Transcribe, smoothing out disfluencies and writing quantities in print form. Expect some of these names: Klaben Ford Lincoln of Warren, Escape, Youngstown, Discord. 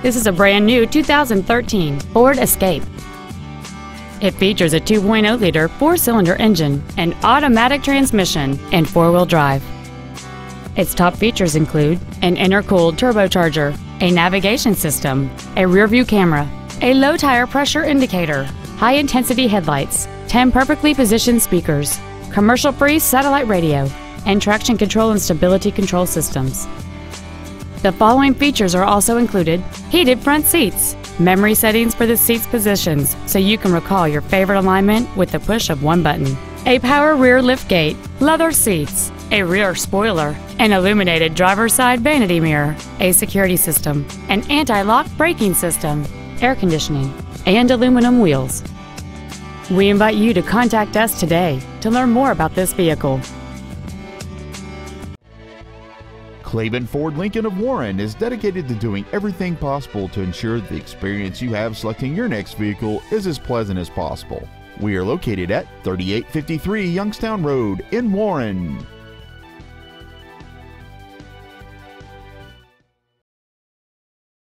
This is a brand new 2013 Ford Escape. It features a 2.0-liter four-cylinder engine, an automatic transmission, and four-wheel drive. Its top features include an intercooled turbocharger, a navigation system, a rear-view camera, a low-tire pressure indicator, high-intensity headlights, 10 perfectly positioned speakers, commercial-free satellite radio, and traction control and stability control systems. The following features are also included: heated front seats, memory settings for the seat's positions so you can recall your favorite alignment with the push of one button, a power rear liftgate, leather seats, a rear spoiler, an illuminated driver's side vanity mirror, a security system, an anti-lock braking system, air conditioning, and aluminum wheels. We invite you to contact us today to learn more about this vehicle. Klaben Ford Lincoln of Warren is dedicated to doing everything possible to ensure the experience you have selecting your next vehicle is as pleasant as possible. We are located at 3853 Youngstown Road in Warren.